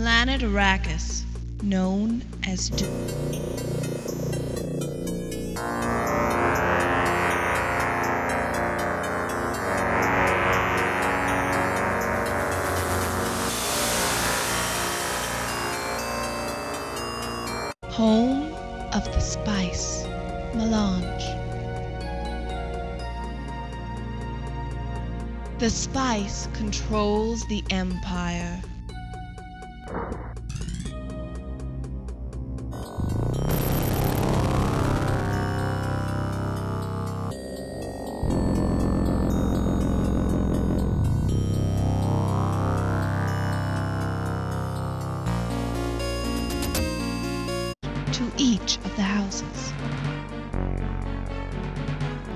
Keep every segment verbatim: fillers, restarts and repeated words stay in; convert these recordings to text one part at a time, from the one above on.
planet Arrakis, known as Dune. Home of the spice, Melange. The spice controls the empire. To each of the houses.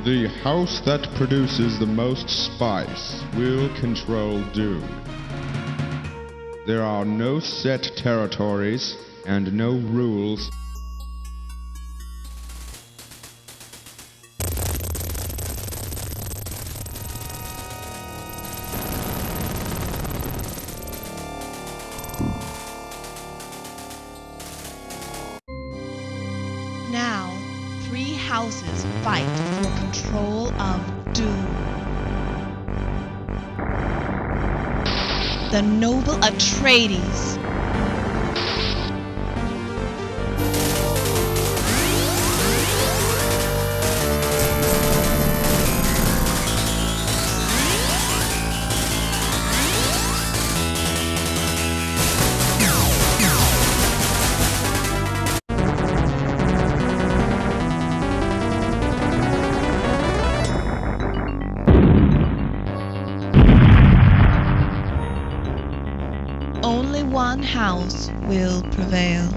The house that produces the most spice will control Dune. There are no set territories and no rules. Now, three houses fight for control of Dune. The noble Atreides. Only one house will prevail.